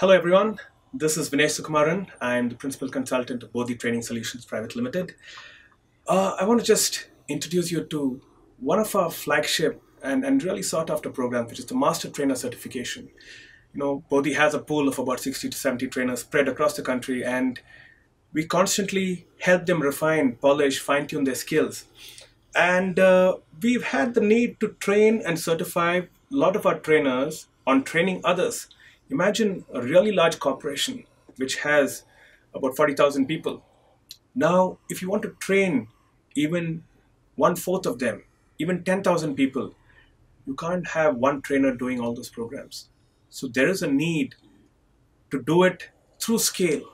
Hello everyone, this is Vinesh Sukumaran. I'm the Principal Consultant of Bodhih Training Solutions Private Limited. I want to just introduce you to one of our flagship and really sought after programs, which is the Master Trainer Certification. You know, Bodhih has a pool of about 60 to 70 trainers spread across the country, and we constantly help them refine, polish, fine-tune their skills. And we've had the need to train and certify a lot of our trainers on training others. Imagine a really large corporation which has about 40,000 people. Now, if you want to train even 1/4 of them, even 10,000 people, you can't have one trainer doing all those programs. So there is a need to do it through scale.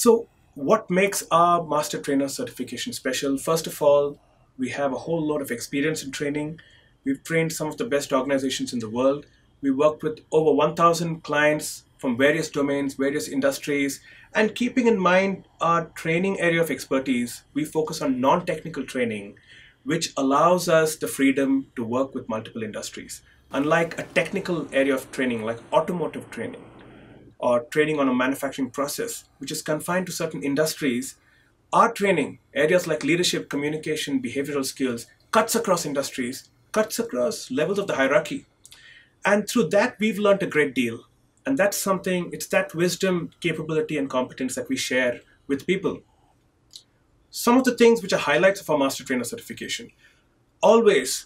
So what makes our Master Trainer certification special? First of all, we have a whole lot of experience in training. We've trained some of the best organizations in the world. We worked with over 1,000 clients from various domains, various industries, and keeping in mind our training area of expertise, we focus on non-technical training, which allows us the freedom to work with multiple industries. Unlike a technical area of training, like automotive training or training on a manufacturing process, which is confined to certain industries, our training, areas like leadership, communication, behavioral skills, cuts across industries, cuts across levels of the hierarchy. And through that, we've learned a great deal. And that's something, it's that wisdom, capability, and competence that we share with people. Some of the things which are highlights of our Master Trainer certification. Always,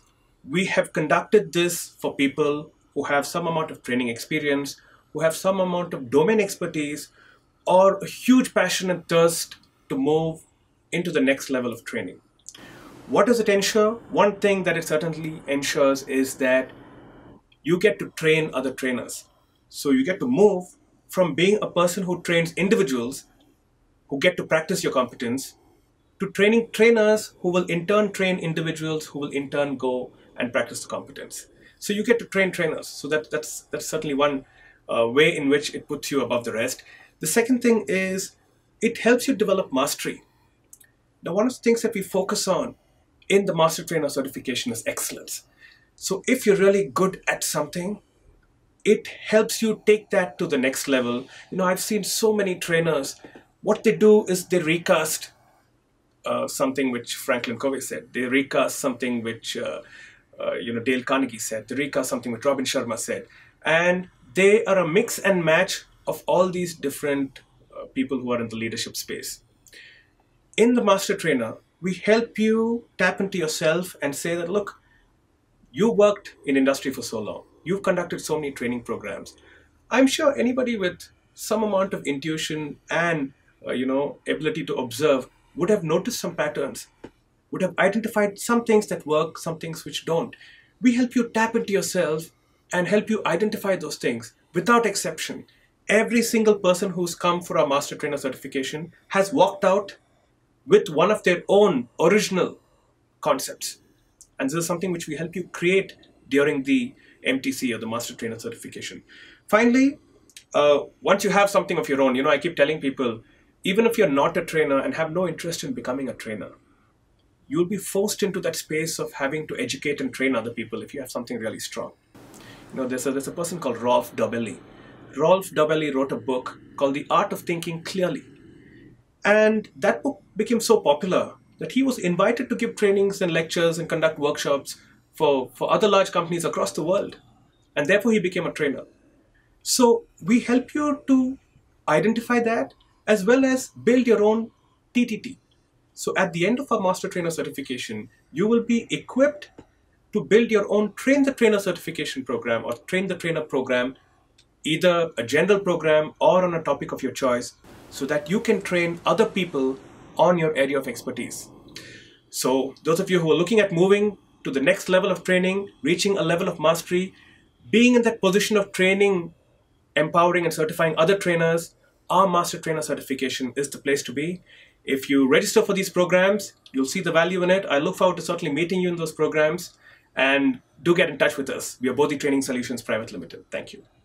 we have conducted this for people who have some amount of training experience, who have some amount of domain expertise, or a huge passion and thirst to move into the next level of training. What does it ensure? One thing that it certainly ensures is that you get to train other trainers. So you get to move from being a person who trains individuals who get to practice your competence to training trainers who will in turn train individuals who will in turn go and practice the competence. So you get to train trainers. So that's certainly one way in which it puts you above the rest. The second thing is it helps you develop mastery. Now, one of the things that we focus on in the Master Trainer certification is excellence. So if you're really good at something, it helps you take that to the next level. You know, I've seen so many trainers, what they do is they recast something which Franklin Covey said. They recast something which, you know, Dale Carnegie said. They recast something which Robin Sharma said. And they are a mix and match of all these different people who are in the leadership space. In the Master Trainer, we help you tap into yourself and say that, look, you worked in industry for so long. You've conducted so many training programs. I'm sure anybody with some amount of intuition and you know, ability to observe would have noticed some patterns, would have identified some things that work, some things which don't. We help you tap into yourself and help you identify those things without exception. Every single person who's come for our Master Trainer certification has walked out with one of their own original concepts. And this is something which we help you create during the MTC or the Master Trainer certification. Finally, once you have something of your own, you know, I keep telling people, even if you're not a trainer and have no interest in becoming a trainer, you'll be forced into that space of having to educate and train other people if you have something really strong. You know, there's a person called Rolf Dobelli. Rolf Dobelli wrote a book called The Art of Thinking Clearly. And that book became so popular that he was invited to give trainings and lectures and conduct workshops for other large companies across the world. And therefore, he became a trainer. So we help you to identify that as well as build your own TTT. So at the end of our Master Trainer certification, you will be equipped to build your own Train the Trainer certification program or Train the Trainer program, either a general program or on a topic of your choice, so that you can train other people on your area of expertise. So those of you who are looking at moving to the next level of training, reaching a level of mastery, being in that position of training, empowering and certifying other trainers, our Master Trainer certification is the place to be. If you register for these programs, you'll see the value in it. I look forward to certainly meeting you in those programs, and do get in touch with us. We are Bodhih Training Solutions Private Limited. Thank you.